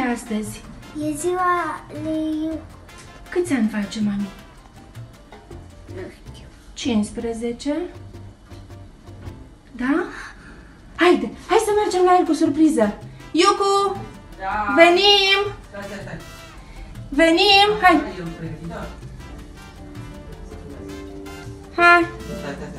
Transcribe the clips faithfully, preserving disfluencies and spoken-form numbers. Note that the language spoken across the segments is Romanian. e astăzi? E ziua lui... Câți ani face, mami? Nu știu. cincisprezece? Da? Haide, hai să mergem la el cu surpriză. Iucu! Da. Venim! Da, da, da. Venim! Hai! Hai! Da, da, da.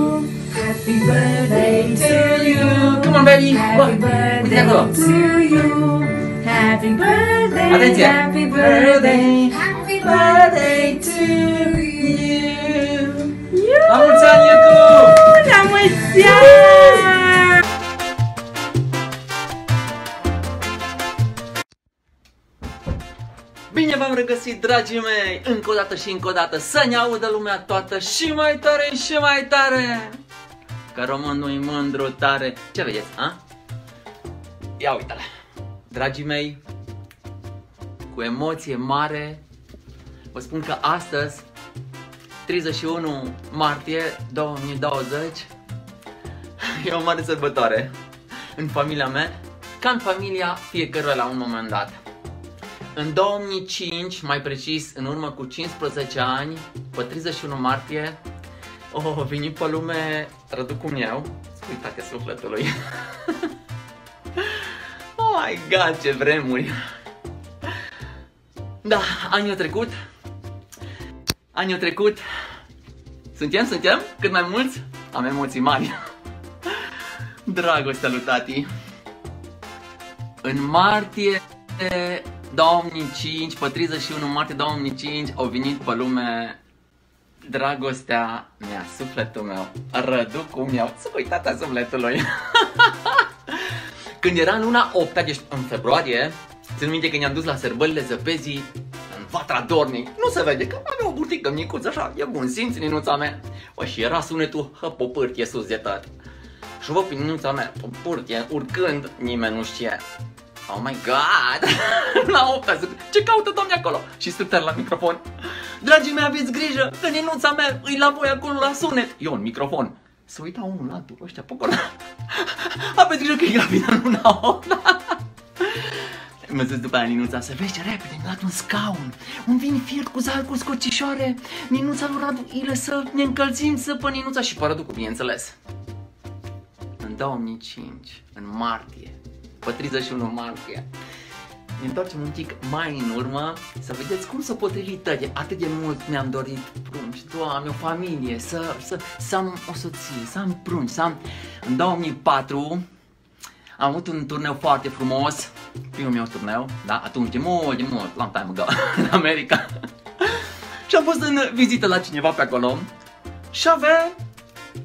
Happy birthday to you. Come on, baby. Happy birthday to you. Happy birthday. Happy birthday. Happy birthday to you. La mulți ani, Iucu! La mulți ani! Bine v-am regăsit, dragii mei! Încă o dată și încă o dată să ne audă lumea toată și mai tare și mai tare! Că românul-i mândru tare. Ce vedeți, a? Ia uite-le. Dragii mei, cu emoție mare, vă spun că astăzi, treizeci și unu martie două mii douăzeci, e o mare sărbătoare în familia mea, ca în familia fiecăruia la un moment dat. În două mii cinci, mai precis, în urmă cu cincisprezece ani, pe treizeci și unu martie, o veni pe lume Radu cum eu, uitate sufletului. Oh my god, ce vremuri! Da, anul trecut, anul trecut, suntem, suntem, cât mai mulți, am emoții mari. Dragostea lui tati. În martie două mii cinci, pe treizeci și unu martie două mii cinci, au venit pe lume dragostea mea, sufletul meu, Radu cum eu, suitatea sufletului. Când era în luna opt, deci în februarie, țin minte că ne-am dus la sărbările zăpezii în Vatra Dornei. Nu se vede, că avea o burtică micuță așa, e bun simț, ninuța mea. Bă, și era sunetul hăpopârtie sus de tot. Și văd pe ninuța mea, popârtie, urcând, nimeni nu știe. Oh my god! La opt, ce caută domnul acolo? Și strâter la microfon. Dragii mei, aveți grijă, că ninuța mea îi la voi acolo la sunet. Eu în microfon. Să uita unul la altul, ăștia pocolo. Aveți grijă că e gravidă în luna opt. Mi-a zis după aia ninuța, să vezi ce repede, mi-a dat un scaun, un vin fiert cu zahăr, cu scorțișoare. Ninuța lui Radu Ille, să ne încălțim, să pă ninuța și pe Radu cu, bineînțeles. În două mii cinci, în martie, pe treizeci și unu martie, ne întoarcem un pic mai în urmă să vedeți cum s-a potrivit tăie. Atât de mult mi-am dorit prunci, Doamne, o familie, să, să, să am o soție, să am prunci, să am... În două mii patru am avut un turneu foarte frumos, primul meu turneu, da? Atunci, de mult, de mult, long time ago, în America. Și am fost în vizită la cineva pe acolo și avea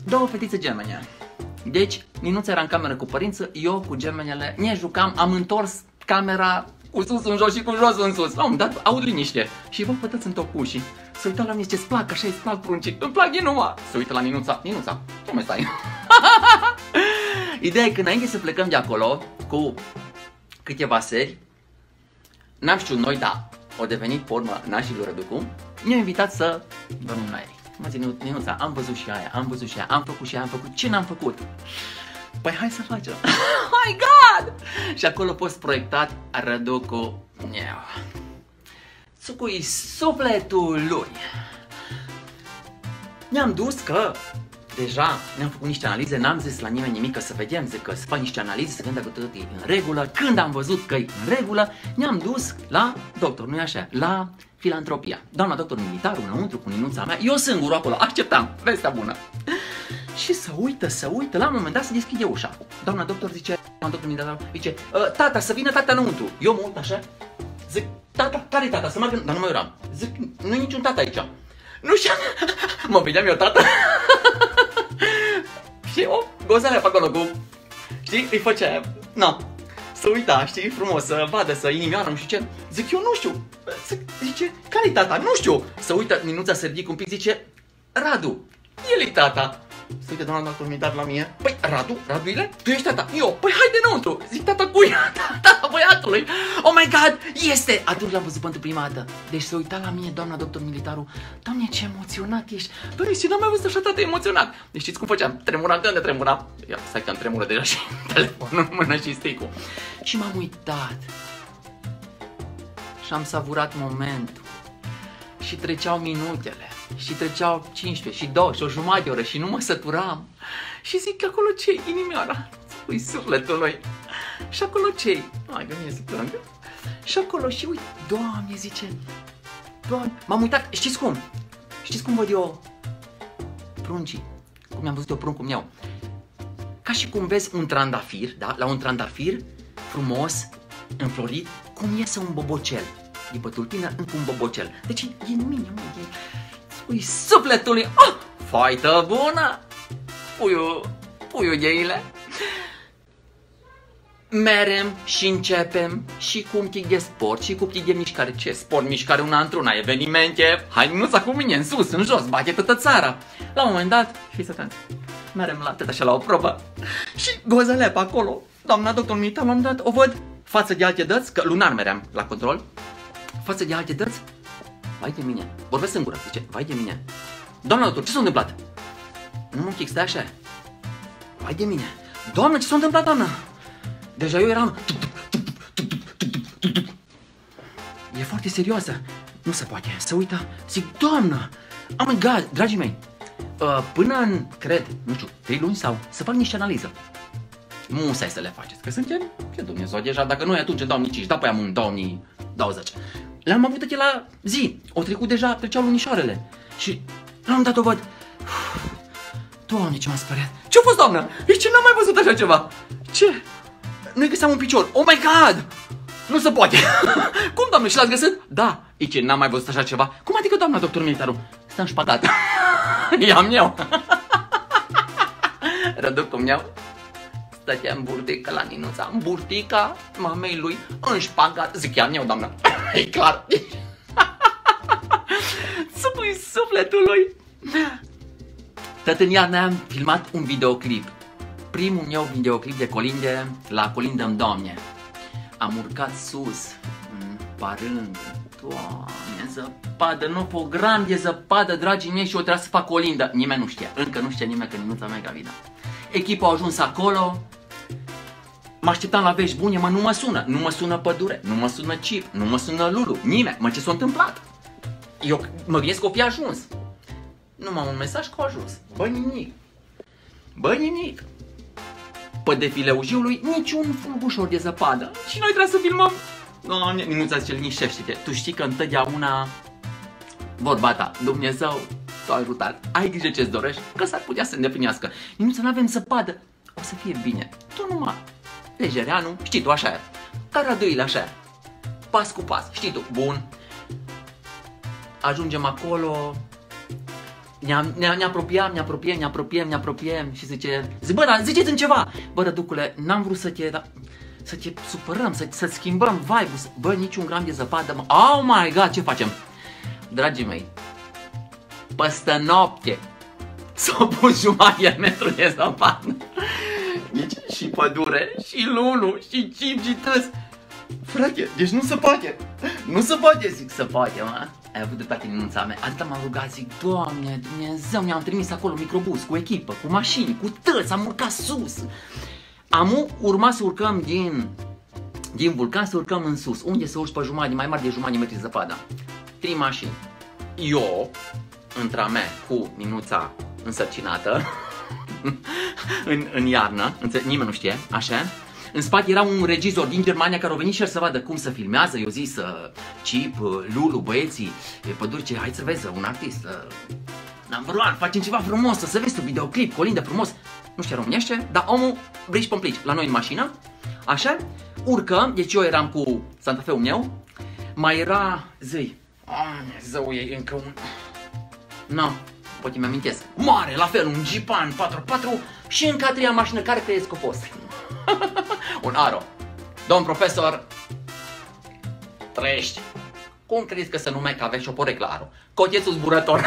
două fetițe gemene. Deci, Ninuța era în cameră cu părință, eu cu gemenele ne jucam, am întors camera cu sus în jos și cu jos în sus. Am dat, aud liniște. Și vă pătăți în top ușii. Se uită la mine, ce-ți plac, așa îți plac pruncii. Îmi plac inuma. Se uită la Ninuța. Ninuța, ce mai stai? Ideea e că înainte să plecăm de acolo, cu câteva seri, n-am știut noi, da, au devenit pe urmă nașii lui Răducu, ne-au invitat să dormim la ei. Mă ține, Ninuța, am văzut și aia, am văzut și aia, am făcut și aia, am făcut, ce n-am făcut? Păi hai să facem. Oh my god! Și acolo a fost proiectat Răducu. Țucui sufletul lui. Ne-am dus că deja ne-am făcut niște analize, n-am zis la nimeni nimic, că să vedem, zic că să fac niște analize, să gândim dacă tot e în regulă. Când am văzut că e în regulă, ne-am dus la doctor, nu-i așa, la filantropia. Doamna doctor militarul înăuntru cu ninuța mea, eu singur acolo, așteptam vestea bună. Și se uită, se uită, la un moment dat se deschide ușa. Doamna doctor zice, doamna doctor militarul, zice, tata, să vină tata înăuntru. Eu mă uit așa, zic, tata, care-i tata? Să mă gând, dar nu mai eram. Zic, nu-i niciun tata aici. Nu știu, mă vedeam eu tata. Și o gozare pe acolo cu, știi, îi făcea, na. să uita, știi, frumos, să vadă, să inimioară, nu știu ce. Zic, eu nu știu, zice, care-i tata? Nu știu. Să uită, Minuța se ridică un pic, zice, Radu, el-i tata. Să uite, doamna doctor militar la mine. Păi, Radu, Radu Ile, tu ești tata. Eu, păi haide înăuntru. Zic, tata cui? Tata băiatului. Oh my god, este. Atunci l-am văzut pentru prima dată. Deci se uita la mine, doamna doctor militarul. Doamne, ce emoționat ești. Doamne, și n-am mai văzut așa tată emoționat. Deci știți cum făceam? Tremuram, de unde tremuram? Ia, stai că am tremură deja și telefonul în mână și sticul. Și m-am uitat. Și am savurat momentul. Și treceau minutele. Și treceau cincisprezece și două și o jumătate de oră și nu mă săturam. Și zic că acolo ce-i inimioara? Ui, sufletul lui. Și acolo ce-i? Ai, că mie se plângă. Și acolo și uite, Doamne, zice, Doamne, m-am uitat, știți cum? Știți cum văd eu pruncii? Cum am văzut eu prunc cum iau? Ca și cum vezi un trandafir, da? La un trandafir frumos, înflorit, cum iese un bobocel. Din pe tulpină încă un bobocel. Deci e în mine, mă, e... Ui, sufletului, oh, faită bună, puiu, puiu gheile. Merem și începem și cu un pic de sport și cu un pic de mișcare. Ce sport, mișcare, una într-una, evenimente. Hai, nu-ți cu mine, în sus, în jos, bate toată țara. La un moment dat, fiți atenți, merem la tătă așa la o probă. Și gozăle pe acolo, doamna doctor militar, la un moment dat o văd față de alte dăți, că lunar meream la control, față de alte dăți. Vai de mine, vorbesc în gură, zice, vai de mine. Doamna doctor, ce s-a întâmplat? Nu mă închid, stai așa. Vai de mine. Doamna, ce s-a întâmplat, doamna? Deja eu eram... E foarte serioasă. Nu se poate, se uită. Zic, doamna, oh my god, dragii mei, până în, cred, nu știu, trei luni sau, să fac niște analiză. Nu stai să le faceți, că suntem, că Dumnezeu deja, dacă noi atunci în două mii cinci, da, păi am în două mii douăzeci. Le-am avut aici la zi, o trecut deja, treceau lunișoarele. Și l-am dat o văd. Uf, Doamne, ce m-a speriat. Ce-a fost, doamnă? Deci ce n-am mai văzut așa ceva? Ce? Nu-i găseam un picior. Oh my god! Nu se poate. Cum, doamne, și l-ați găsit? Da, e ce n-am mai văzut așa ceva. Cum adică, doamna doctor militarul? Stă înșpatat. I-am eu. Răductum eu. Stăteam burtică la Ninuța, burtica mamei lui, în șpagat, ziceam eu, doamna, e clar. Supui sufletul lui. Tot în iarnă am filmat un videoclip, primul meu videoclip de colinde, la Colindăm Doamne. Am urcat sus, parând, Doamne, zăpadă, nu pe o gram de zăpadă, dragii mei, și o trebuia să fac colindă. Nimeni nu știe, încă nu știe nimeni că Ninuța mea e gravidă. Echipa a ajuns acolo, mă așteptam la vești bune, mă, nu mă sună, nu mă sună Pădure, nu mă sună Cip, nu mă sună Lulu, nimeni, mă, ce s-a întâmplat? Eu mă gândesc că o fi ajuns. Nu m-am un mesaj că a ajuns, bă, nimic, bă, nimic. Pe defileu Jiului, niciun fulgușor de zăpadă și noi trebuie să filmăm. Doamne, Ninuța zice, liniștește-te, tu știi că întotdeauna vorba ta, Dumnezeu s-a ajutat, ai grijă ce-ți dorești, că s-ar putea să îndeplinească. Ninuța, nu avem zăpadă, o să fie bine. Tu numai, Lejereanu, știi tu, așa e. Caraduile, așa e. Pas cu pas, știi tu, bun. Ajungem acolo, ne, ne, ne apropiem, ne apropiem, ne apropiem, ne apropiem și zice, zice, bă, dar ziceți-mi ceva. Bă, răducule, n-am vrut să te, da, să te supărăm, să, să schimbăm vibe-ul, să, bă, niciun gram de zăpadă, mă. Oh my god, ce facem? Dragii mei, păstă noapte s-a pus jumătate de metru de zăpadă. Deci și Pădure, și Lulu, și Cip, și Tăs. Frate, deci nu se poate. Nu se poate, zic, se poate, mă. Ai avut dreptate, Ninuța mea. Atâta m-am rugat, zic, Doamne, Dumnezeu, mi-am trimis acolo microbus, cu echipă, cu mașini, cu tăți, am urcat sus. Am urmat să urcăm din, din vulcan, să urcăm în sus. Unde să urci pe jumătate, mai mare de jumătate de metri de zăpadă. Trei mașini. Eu... Întra mea cu Ninuța însărcinată în, în iarnă, nimeni nu știe, așa. În spate era un regizor din Germania care a venit și el să vadă cum se filmează. Eu zis, Cip, Lulu, băieții, Pădurce, hai să vezi, un artist. N-am vrut, facem ceva frumos, să vezi tu videoclip, colindă frumos. Nu știu românește, dar omul brici pomplici la noi în mașină, așa. Urcă, deci eu eram cu Santafeul meu, mai era zi, zău, e încă un... Nu, poate mi amintesc. Mare, la fel, un Jeepan patru patru și încă a treia mașină, care crezi că a fost? Un Aro. Domn profesor, trăiești. Cum credeți că se numește, că aveți o poreclă, Aru? Cotiețul zburător.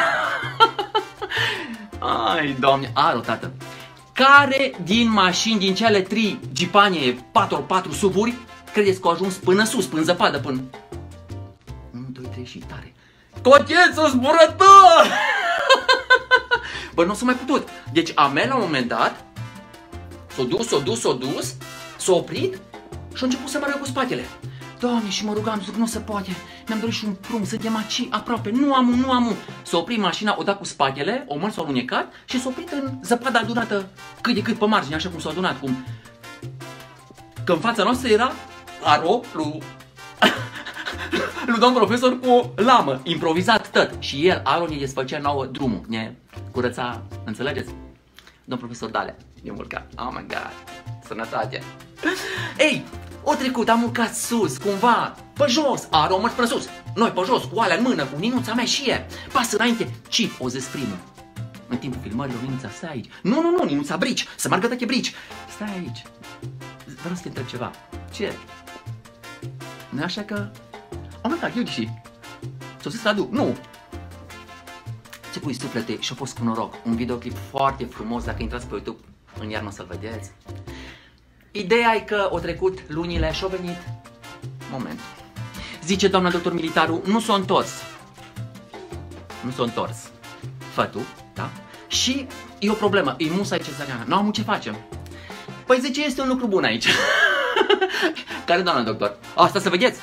Ai, domne, Aru, tată. Care din mașini, din cele trei gipane, patru patru suburi, credeți că au ajuns până sus, până zăpadă, până... unu, doi, trei și tare. Cotiețul zburător! Bă, nu s-a mai putut. Deci Amel, la un moment dat, s-a dus, s-a dus, s-a dus, s-a oprit și a început să meargă cu spatele. Doamne, și mă rugam, zic, nu se poate, mi-am dorit și un prunc, suntem aici, aproape, nu am un, nu am un. S-a oprit mașina, o dat cu spatele, o măr s-a unecat și s-a oprit în zăpada adunată cât de cât pe margine, așa cum s-a adunat, cum... Că în fața noastră era Aro, lui... lui domn profesor cu o lamă, improvizat tot. Și el, Aro, ne desfăcea nouă drumul, ne curăța, înțelegeți? Domn profesor Dalea, ne-am urcat, oh my god, sănătate. Ei, o trecut, am urcat sus, cumva, pe jos, Aro, mers pe sus. Noi pe jos, cu alea în mână, cu Ninuța mea și el. Pas înainte, cip, o zis primul. În timpul filmărilor, Ninuța, stai aici. Nu, nu, nu, Ninuța, brici, să meargă toate brici. Stai aici. Vreau să te întreb ceva. Ce? Nu așa că... Am uitat, eu deși. S-o zis Radu, nu. Ce pui, suflete, și-a fost cu noroc. Un videoclip foarte frumos, dacă intrați pe YouTube, în iarnă o să-l vedeți. Ideea e că au trecut lunile și au venit moment. Zice doamna doctor Militaru, nu s-a întors. Nu s-a întors. Fătu, da? Și e o problemă, e musai cezariană. Nu am ce facem. Păi zice, este un lucru bun aici. Care doamna doctor? Asta să vedeți?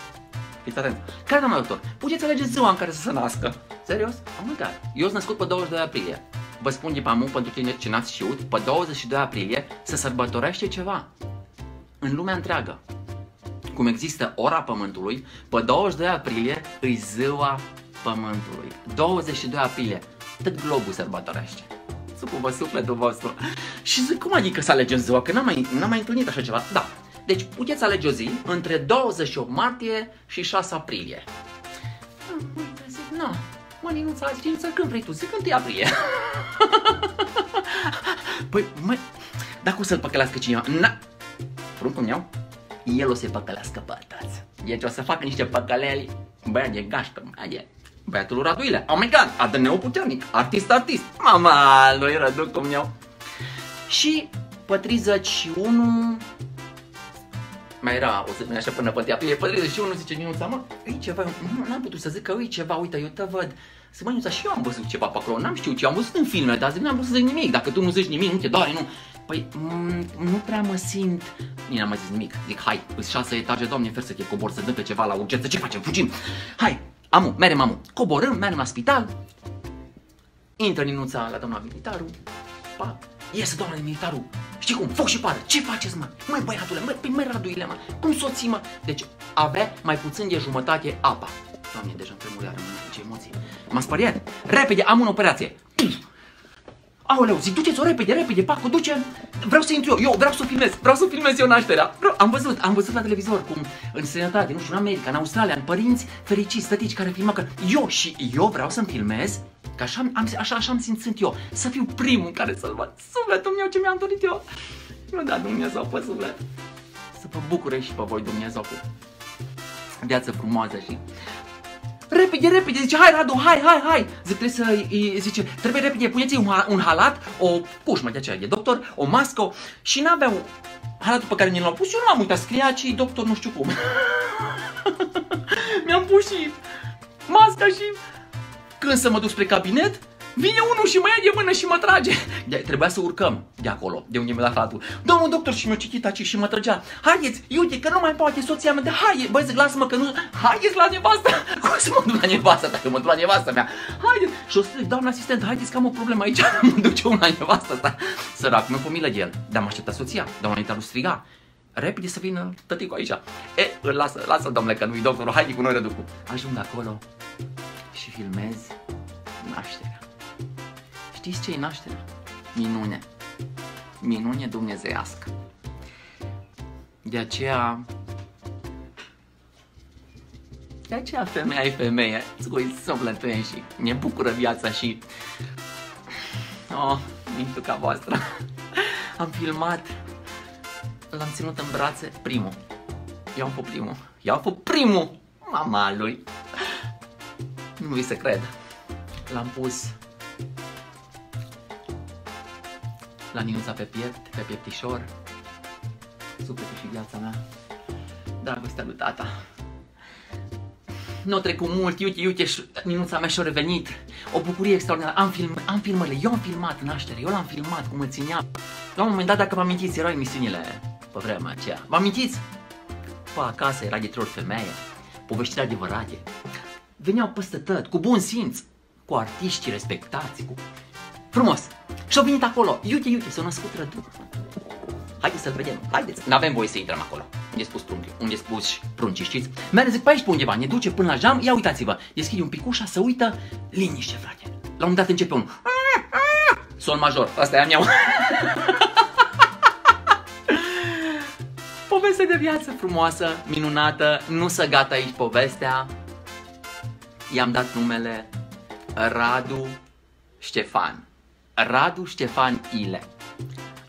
Fiți atenți. Care doamna doctor? Puteți alege ziua în care să se nască. Serios? Oh my god. Eu sunt născut pe douăzeci și doi aprilie. Vă spun de pamun pentru tine ce n-ați știut, pe douăzeci și doi aprilie se sărbătorește ceva în lumea întreagă. Cum există ora Pământului, pe douăzeci și doi aprilie îi ziua Pământului. douăzeci și doi aprilie, tot globul sărbătorește. Supă vă sufletul vostru. Și zic, cum adică să alegem ziua? Că n-am mai, mai întâlnit așa ceva. Da, deci puteți alege o zi între douăzeci și opt martie și șase aprilie. Nu, zic, nu. Mă, Ninuța, Ninuța, când vrei tu? Zic, întâi aprilie. Păi, măi, dacă o să-l păcălească cineva? Na! Pruncul meu, el o să-i păcălească pe toți. Deci o să facă niște păcăleli. Băiat de gașcă, băiat de... Băiatul lui Radu Ille. Oh my god, A D N-ul puternic, artist, artist. Mama, lui Radu, cum eu. Și pe treizeci și unu... Mai era, o să spune așa până pe întâi aprilie, pe treizeci și unu zice Ninuța, mă, e ceva, n-am putut să zic că e ceva, uite, eu te văd. Să mă, Ninuța, și eu am văzut ceva pe acolo, n-am știut ce, am văzut în filme, dar zic, n-am vrut să zic nimic, dacă tu nu zici nimic, nu te doare, nu. Păi, nu prea mă simt, nu am mai zis nimic, zic, hai, îți șase etaje, doamne, fer să te cobor, să dăm pe ceva la urgență, ce facem, fugim, hai, amu, merem, amu, coborâm, merem la spital, intră Ninuța la doamna Militaru, pa. Iese doamna de Militarul, știi cum, foc și pară, ce faceți, mă? Măi băiatule, măi, păi măi Raduile, mă, cum soții, mă? Deci avea mai puțin de jumătate apa. Doamne, deja îmi tremurea rămâne, ce emoții. M-am speriat, repede, am o operație. Aoleu, zic, duceți-o repede, repede, pac, o ducem. Vreau să intru eu, eu vreau să o filmez, vreau să o filmez eu nașterea. Vreau... Am văzut, am văzut la televizor cum în străinătate, nu știu, în America, în Australia, în părinți fericiți, tătici care filmă că eu și eu vreau să-mi filmez. Că așa am, așa, așa am simțit eu, să fiu primul în care să-l văd sufletul meu ce mi-am dorit eu. Nu da Dumnezeu pe suflet. Să vă bucure și pe voi Dumnezeu cu viață frumoasă și... Repede, repede, zice, hai Radu, hai, hai, hai. Zic, trebuie să, zice, trebuie repede, puneți un, un halat, o pușmă de aceea de doctor, o mască și n-aveau halatul pe care mi l-au pus, eu nu am uitat, scria ci doctor nu știu cum. Mi-am pus și masca și... Când să mă duc spre cabinet, vine unul și mă ia de mână și mă trage. De trebuia să urcăm de acolo, de unde mi-a dat flatul. Domnul doctor și mi-a citit aici și mă trăgea. Haideți, uite că nu mai poate soția mea, de haide, băi, zic, lasă-mă că nu... Haideți la nevastă! Cum să mă duc la nevastă dacă mă duc la nevastă mea? Haideți! Și o să zic, doamna asistent, haideți că am o problemă aici, mă duc eu la nevastă asta. Sărac, mi-o milă de el, dar m-a așteptat soția, doamna Itaru striga. Repede să vină tăticul aici. E, îl lasă, lasă, domnule, că nu-i doctorul, haide cu noi, Răducu. Ajung acolo și filmez nașterea. Știți ce e nașterea? Minune. Minune dumnezeiască. De aceea... De aceea femeia e femeie. Îți uiți sufletul și ne bucură viața și... Oh, mintuca voastră. Am filmat, l-am ținut în brațe primul. Eu am fost primul. Eu am fost primul! Mama lui! Nu vi se cred. L-am pus la Niuza pe piept, pe pieptișor. Sufletul și viața mea. Dragostea lui tata. Nu a trecut mult, iute, iute, Ninuța mea și-a revenit. O bucurie extraordinară. Am, film, am filmările, eu am filmat naștere, eu l-am filmat cum îl țineam. La un moment dat, dacă vă amintiți, erau emisiunile pe vremea aceea. Vă amintiți? Pe acasă era de trei ori femeie, poveștiri adevărate. Veneau peste tot, cu bun simț, cu artiștii respectați, cu... Frumos! Și-au venit acolo, iute, iute, s-a născut Radu. Haideți să-l vedem, haideți! N-avem voie să intrăm acolo. Unde spus prunci, unde spus prunci, știți? Merge zic pe aici pe undeva, ne duce până la jam, ia uitați-vă. Deschide un pic ușa, se uită, liniște, frate. La un moment dat începe un sol major, asta e a mea. Poveste de viață frumoasă, minunată, nu se gata aici povestea. I-am dat numele Radu Ștefan. Radu Ștefan Ille.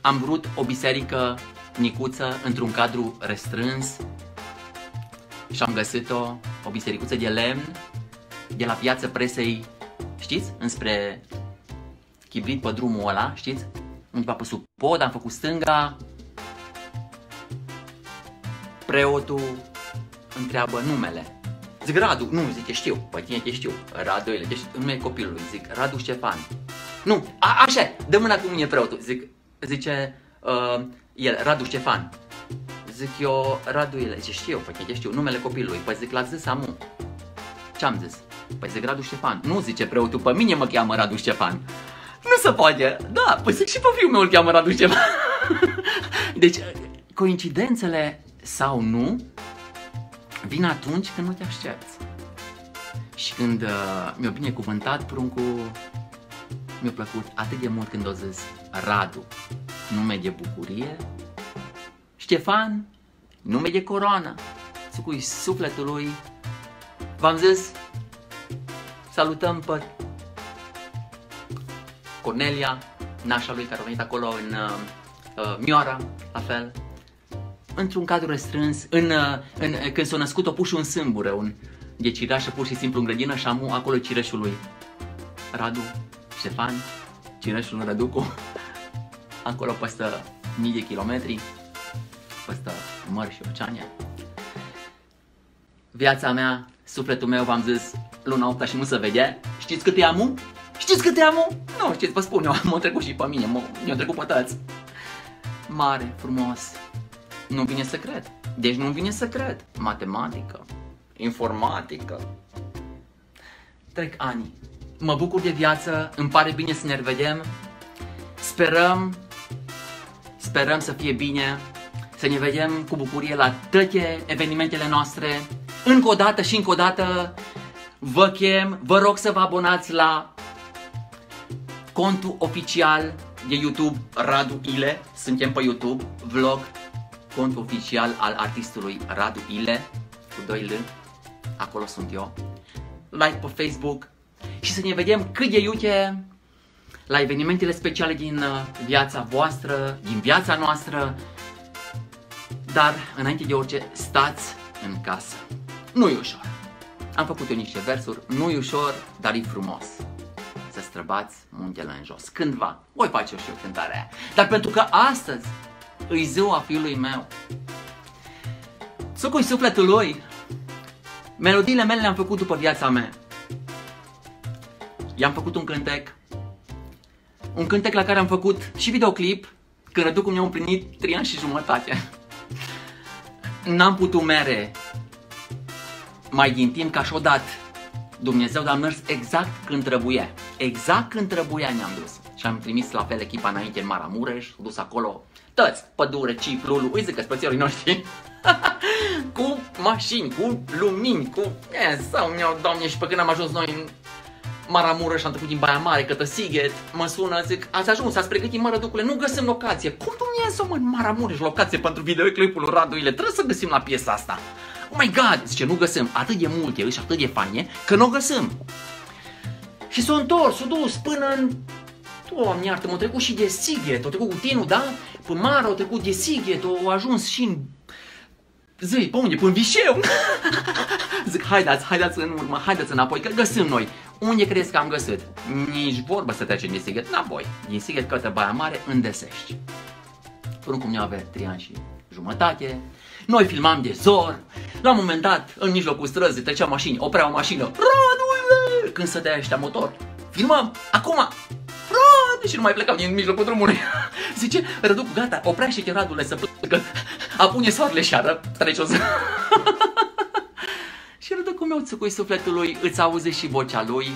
Am vrut o biserică micuță, într-un cadru restrâns și am găsit-o, o bisericuță de lemn, de la Piața Presei, știți? Înspre Chibrit, pe drumul ăla, știți? Undeva pe sub pod, am făcut stânga. Preotul întreabă numele. Zic Radu, nu, zic, te știu, pe tine te știu, Radu, ele, deci numele copilului, zic, Radu Ștefan. Nu, a, așa, dă mâna cu mine preotul, zic, zice, uh, el, Radu Ștefan. Zic eu, Radu Ille, zice, știu, păi te știu, numele copilului. Păi zic, l-ați zis, amu. Ce-am zis? Păi zic, Radu Ștefan. Nu, zice preotul, pe mine mă cheamă Radu Ștefan. Nu se poate, da, păi zic și pe fiul meu îl cheamă Radu Ștefan. Deci, coincidențele sau nu, vin atunci când nu te aștepți. Și când uh, mi-a binecuvântat pruncul, mi-a plăcut atât de mult când o zis Radu. Nume de bucurie, Ștefan, nume de coroană, sucui sufletul lui. V-am zis, salutăm pe Cornelia, nașa lui care a venit acolo în uh, Mioara, la fel, într-un cadru restrâns, în, uh, în, uh, când s-a născut o puși un sâmbure, un de cireașă pur și simplu în grădină și amu acolo cireșul lui Radu, Ștefan, cireșul Raducu. Acolo păstă mii de kilometri, păstă mări și oceane. Viața mea, sufletul meu, v-am zis, luna opta și nu se vedea. Știți câte amu? Știți câte amu? Nu, știți, vă spun eu, m-a trecut și pe mine, mi-a trecut pe toți. Mare, frumos, nu-mi vine să cred. Deci nu-mi vine să cred. Matematică, informatică. Trec ani, mă bucur de viață, îmi pare bine să ne revedem. Sperăm Sperăm să fie bine, să ne vedem cu bucurie la toate evenimentele noastre. Încă o dată și încă o dată vă chem, vă rog să vă abonați la contul oficial de YouTube Radu Ille. Suntem pe YouTube, vlog, contul oficial al artistului Radu Ille, cu doi L, acolo sunt eu. Like pe Facebook și să ne vedem cât de iute la evenimentele speciale din viața voastră, din viața noastră. Dar, înainte de orice, stați în casă. Nu-i ușor. Am făcut eu niște versuri, nu-i ușor, dar e frumos. Să străbați muntele în jos. Cândva, voi face și eu cântarea aia. Dar pentru că astăzi e ziua fiului meu, sucui sufletul lui, melodiile mele le-am făcut după viața mea. I-am făcut un cântec. Un cântec la care am făcut și videoclip, când Radu cum mi-am împlinit trei ani și jumătate. N-am putut mere mai din timp ca și-o dat Dumnezeu, dar am mers exact când trebuia. Exact când trebuia ne-am dus. Și am trimis la fel echipa înainte în Maramureș, dus acolo tăți, pădure, cip, lulu, îi zic că spățiorii noștri. Cu mașini, cu lumini, cu... E, sau mi-au, Doamne, și pe când am ajuns noi în... Maramureș, am trecut din Baia Mare, către Sighet, mă sună, zic, ați ajuns, ați pregătit, mă, Răducule, nu găsim locație. Cum Dumnezeu, mă, în Maramureș, locație pentru videoclipul lui Radu Ille, trebuie să găsim la piesa asta. Oh my God, zice, nu găsim, atât de multe și atât de fanie, că nu o găsim. Și s-a întors, s-a dus până în... Doamne iartă, m-a trecut și de Sighet, a trecut cu tinul, da? Până Mara, a trecut de Sighet, a ajuns și în... Zi, pe unde? Pe un Viseu? Zic, haideți, haideți în urmă, haideți înapoi, că găsim noi. Unde crezi că am găsit? Nici vorbă să trecem din Sighet înapoi. Din Sighet către Baia Mare, în Dăsești. Oricum ne avea trei ani și jumătate. Noi filmam de zor. La un moment dat, în mijlocul străzii, trecea mașini, oprea o mașină. Radu! Când se dea ăștia motor. Filmam, acum! Și nu mai plecam din mijlocul drumului. Zice, Radu, gata, oprește că Radule să plecă. Apune soarele și ară, trece o zi. Și Radu, cum eu țucui sufletul lui, îți auzi și vocea lui,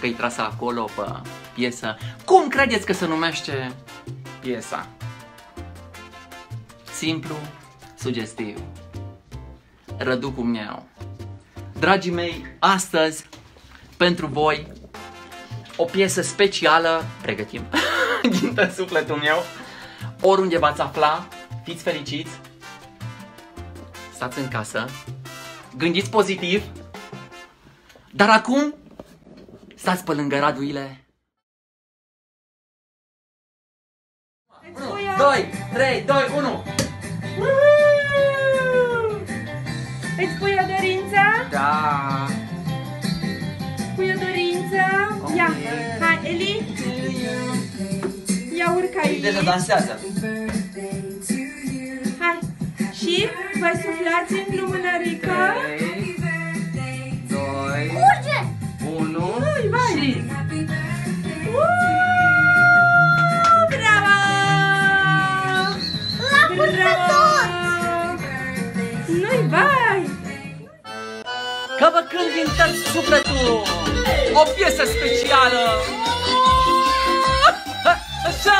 că-i trasă acolo pe piesă. Cum credeți că se numește piesa? Simplu, sugestiv. Radu cu meu. Dragii mei, astăzi, pentru voi, o piesă specială, pregătim, din sufletul meu. Oriunde v-ați afla, fiți fericiți, stați în casă, gândiți pozitiv, dar acum stați pe lângă Radu Ille. doi, trei, doi, unu. Îți pui o dorință? Da. Pui o dorință? Ia, hai, Eli! Ia urca, Eli! Deja dansează! Hai! Și vă suflați în lumânărică! trei, doi, unu și... Uuuu! Bravo! La purtător! Nu-i vai! Că vă cânt din tot sufletul! O piesă specială! Așa!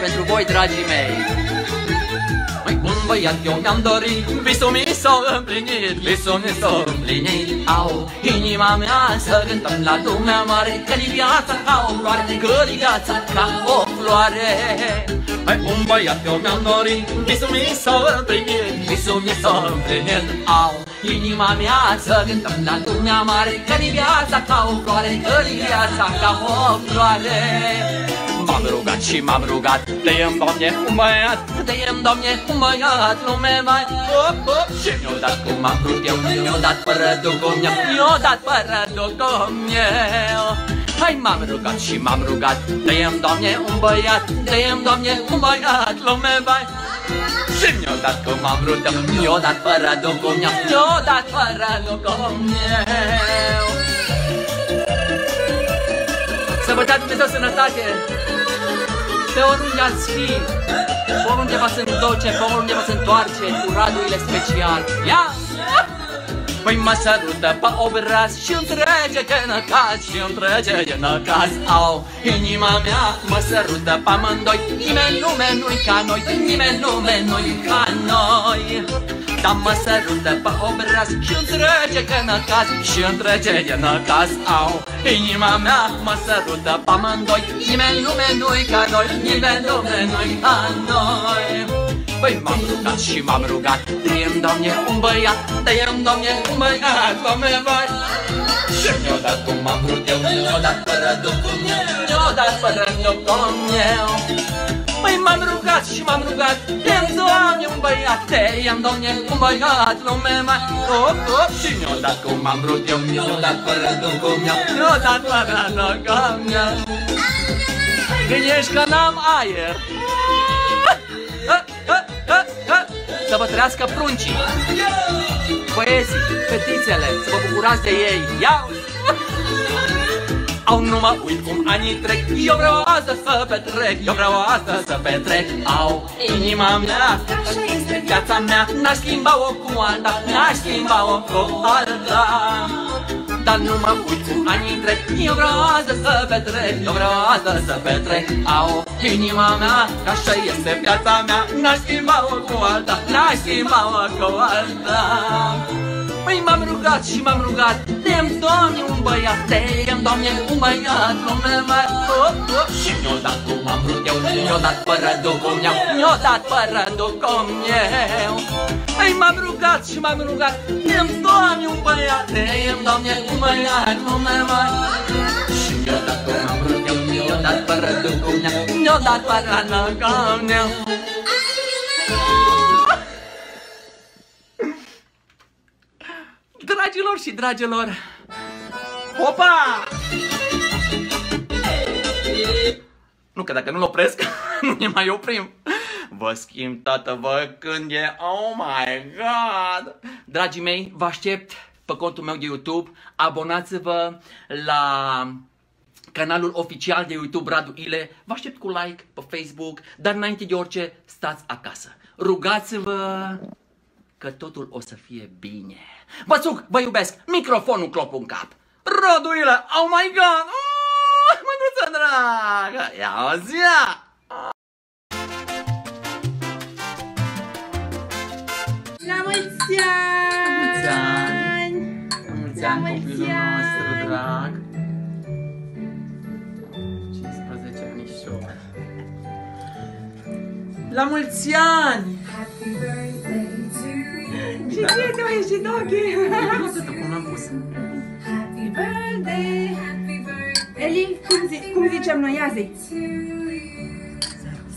Pentru voi, dragii mei! Mai bun băiat, eu mi-am dorit, visul mi s-a împlinit, visul mi s-a împlinit. Au, inima mea să cântăm la lumea mare, că-i viața ca o floare, că-i viața ca o floare. Hai, bun băiat, eu mi-am dorit, visul mi s-a împlinit, visul mi s-a împlinit. Au, inima mea să cântăm la lumea mare, că-i viața ca o floare, că-i viața ca o floare. M-am rugat și m-am rugat, tăiem, Doamne, un băiat, tăiem, Doamne, un băiat, lume mai op, op. Și mi-o dat cum am vrut eu, mi-o dat fără ducomie, mi-o dat fără ducomie. Hai, m-am rugat și m-am rugat, tăiem, Doamne, un băiat, tăiem, Doamne, un băiat, lume mai. Și mi-o dat cum am vrut eu, mi-o dat fără ducomie, mi-o dat fără ducomie. Să vă dea Dumnezeu sănătate! Pe oriunde ați fi, pe oriunde v-ați întoarce, pe oriunde v-ați întoarce, cu Radu Ille special. Ia! Păi mă sărută pe obraz și-mi trece în acas, și-mi trece în acas. Au, inima mea mă sărută pe amândoi, nimeni lume nu-i ca noi, nimeni lume nu-i ca noi. Dar mă sărută pe obraz și-mi trece în acas, și-mi trece în acas. Au, inima mea mă sărută pe amândoi, nimeni lume nu-i ca noi, nimeni lume nu-i ca noi. Păi m-am rugat și m-am rugat, tăiem, Doamne, un băiat, tăiem, Doamne, un băiat, Doamne, băi. Și mi-o dat cum am vrut eu, mi-o dat fără ducul meu, mi-o dat fără ducul meu. Păi m-am rugat și m-am rugat, tăiem, Doamne, un băiat, tăiem, Doamne, un băiat, lume mai. Op, op, și mi-o dat cum am vrut eu, mi-o dat fără ducul meu, mi-o dat fără ducul meu. Când ești că n-am aer. Să vă trăiască pruncii, băieții, fetițele, să vă bucurați de ei. Iau! Au, nu mă uit cum anii trec, eu vreau astăzi să petrec, eu vreau astăzi să petrec. Au, inima mea, așa este viața mea, n-aș schimba-o cu alta, n-aș schimba-o cu alta. Dar nu mă uit cum anii trec, eu vreau astăzi să petrec, eu vreau astăzi să petrec. Au, inima mea, că așa este viața mea, n-aș schimba-o cu alta, n-aș schimba-o cu alta. Păi m-am rugat și m-am rugat, tăiem, Doamne, un băiat, tăiem, Doamne, un băiat, lume mai. Op, op, și mi-o dat cum am vrut eu, mi-o dat fără ducul meu, mi-o dat fără ducul meu. Păi m-am rugat și m-am rugat, tăiem, Doamne, un băiat, tăiem, Doamne, un băiat, lume mai. Și mi-o dat cum am vrut eu, mi-o dat fără ducul meu, odată la năgamnea. Dragilor și dragilor, opa! Nu, că dacă nu-l opresc, nu ne mai oprim. Vă schimb, tată, vă când e... Oh my God! Dragii mei, vă aștept pe contul meu de YouTube. Abonați-vă la canalul oficial de YouTube Radu Ille. Vă aștept cu like pe Facebook. Dar înainte de orice, stați acasă. Rugați-vă că totul o să fie bine. Vă suc, vă iubesc, microfonul clop în cap. Radu Ille, oh my God! Oh, mândruță dragă! Ia o zi-a! La mulți ani! La mulți ani, copilul nostru drag! cincisprezece anișori! La mulți ani! Și ție tu ești în ochi! Happy birthday! Eli, cum zicem noi? Ia zi!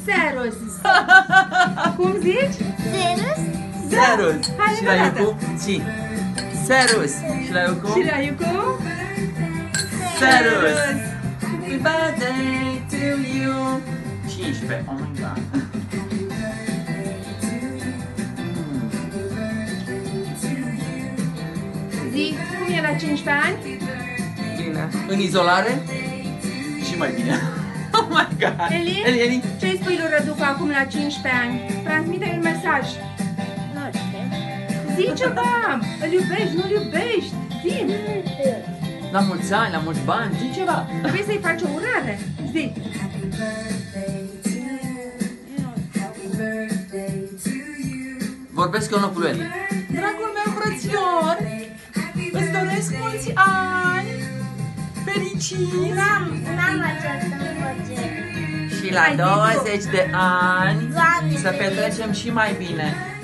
Serus! Cum zici? Serus! Serus! Și la Iucu? Și! Serus! Și la Iucu? Și la Iucu? Serus! Happy birthday to you! cincisprezece, oh my God! Zi, cum e la cincisprezece ani? Bine! În izolare? Și mai bine! Oh my God! Eli? Eli, Eli? Ce-i spui lui Răducu acum la cincisprezece ani? Transmite-i un mesaj! Zi ceva! Îl iubești, nu-l iubești! Zi! La mulți ani, la mulți bani, zi ceva! Vrei să-i faci o urare? Zi! Vorbesc în locul lui. Dragul meu frățior, îți doresc mulți ani! Fericiți! N-am această învățare! Și la douăzeci de ani să petrecem și mai bine!